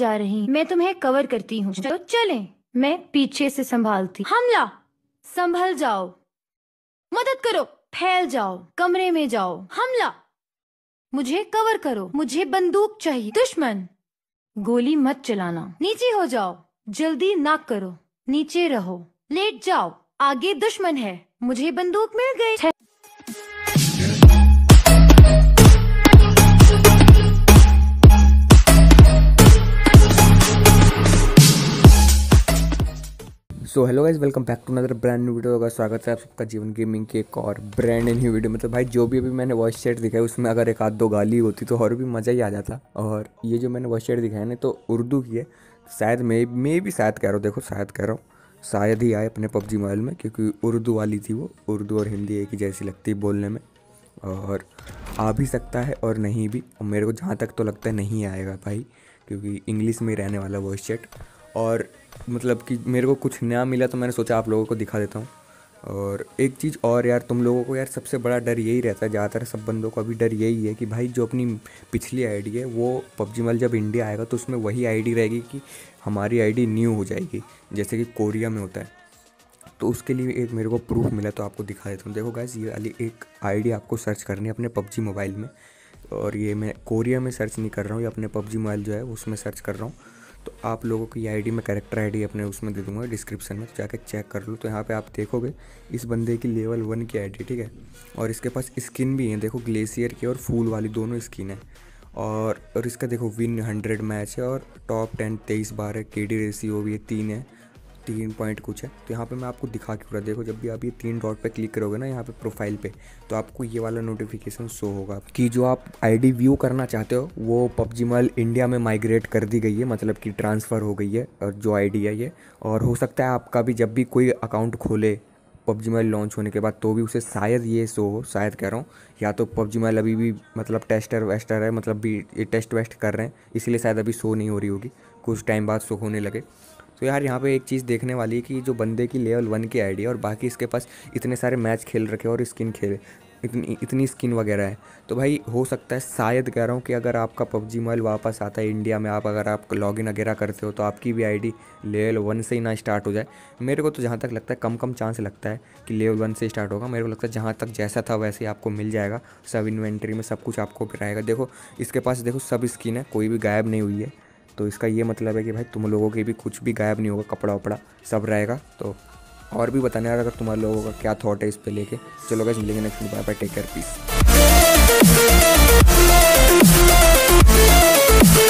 जा रही, मैं तुम्हें कवर करती हूँ, तो चलें, मैं पीछे से संभालती। हमला, संभल जाओ, मदद करो, फैल जाओ, कमरे में जाओ, हमला, मुझे कवर करो, मुझे बंदूक चाहिए, दुश्मन, गोली मत चलाना, नीचे हो जाओ, जल्दी ना करो, नीचे रहो, लेट जाओ, आगे दुश्मन है, मुझे बंदूक मिल गई। So hello guys, welcome back to another brand new video का स्वागत है आप सबका जीवन गेमिंग के एक और ब्रांड न्यू वीडियो। मतलब भाई जो भी अभी मैंने वॉइस चैट दिखाया उसमें अगर एक आध दो गाली होती तो और भी मज़ा ही आ जाता। और ये जो मैंने वॉइस चैट दिखाया ना तो उर्दू की है शायद, मैं भी शायद कह रहा हूँ, देखो शायद कह रहा हूँ, शायद ही आए अपने PUBG मोबाइल में, क्योंकि उर्दू वाली थी वो, उर्दू और हिंदी एक ही जैसी लगती है बोलने में, और आ भी सकता है और नहीं भी, और मेरे को जहाँ तक तो लगता है नहीं आएगा भाई, क्योंकि इंग्लिश में रहने वाला वॉइस चैट। और मतलब कि मेरे को कुछ नया मिला तो मैंने सोचा आप लोगों को दिखा देता हूँ। और एक चीज़ और यार, तुम लोगों को यार सबसे बड़ा डर यही रहता है, ज़्यादातर सब बंदों को अभी डर यही है कि भाई जो अपनी पिछली आईडी है वो PUBG मोबाइल जब इंडिया आएगा तो उसमें वही आईडी रहेगी, कि हमारी आईडी न्यू हो जाएगी जैसे कि कोरिया में होता है। तो उसके लिए एक मेरे को प्रूफ मिला तो आपको दिखा देता हूँ। देखो गाइस, ये वाली एक आईडी आपको सर्च करनी है अपने PUBG मोबाइल में, और ये मैं कोरिया में सर्च नहीं कर रहा हूँ, ये अपने PUBG मोबाइल जो है उसमें सर्च कर रहा हूँ। तो आप लोगों की आईडी में कैरेक्टर आईडी अपने उसमें दे दूंगा डिस्क्रिप्शन में, तो जाके चेक कर लो। तो यहाँ पे आप देखोगे इस बंदे की लेवल 1 की आईडी, ठीक है, और इसके पास स्किन भी है, देखो ग्लेशियर की और फूल वाली दोनों स्किन है। और इसका देखो विन 100 मैच है और टॉप 10 23 बार है, KD रेशियो भी है 3 है, 3 पॉइंट कुछ है। तो यहाँ पे मैं आपको दिखा के पूरा, देखो जब भी आप ये 3 डॉट पे क्लिक करोगे ना यहाँ पे प्रोफाइल पे, तो आपको ये वाला नोटिफिकेशन शो होगा कि जो आप आईडी व्यू करना चाहते हो वो PUBG मोबाइल इंडिया में माइग्रेट कर दी गई है, मतलब कि ट्रांसफ़र हो गई है और जो आईडी है ये। और हो सकता है आपका भी जब भी कोई अकाउंट खोले PUBG मोबाइल लॉन्च होने के बाद तो भी उसे शायद ये शो हो, शायद कह रहा हूँ, या तो PUBG मोबाइल अभी भी मतलब टेस्टर वेस्टर है, मतलब भी ये टेस्ट वेस्ट कर रहे हैं इसलिए शायद अभी शो नहीं हो रही होगी, कुछ टाइम बाद शो होने लगे। तो यार यहाँ पे एक चीज़ देखने वाली है कि जो बंदे की लेवल 1 की आईडी है और बाकी इसके पास इतने सारे मैच खेल रखे और स्किन खेले, इतनी स्किन वगैरह है, तो भाई हो सकता है, शायद कह रहा हूँ, कि अगर आपका PUBG मोबाइल वापस आता है इंडिया में, आप अगर आप लॉगिन वगैरह करते हो तो आपकी भी आईडी लेवल 1 से ही ना स्टार्ट हो जाए। मेरे को तो जहाँ तक लगता है कम चांस लगता है कि लेवल 1 से स्टार्ट होगा, मेरे को लगता है जहाँ तक जैसा था वैसे ही आपको मिल जाएगा, सब इन्वेंट्री में सब कुछ आपको रहेगा। देखो इसके पास देखो सब स्किन है, कोई भी गायब नहीं हुई है, तो इसका ये मतलब है कि भाई तुम लोगों के भी कुछ भी गायब नहीं होगा, कपड़ा वपड़ा सब रहेगा। तो और भी बताने वाला अगर तुम्हारे लोगों का क्या थॉट है इस पे लेके। चलो गाइस, मिलेंगे next video, bye bye, take care, piece.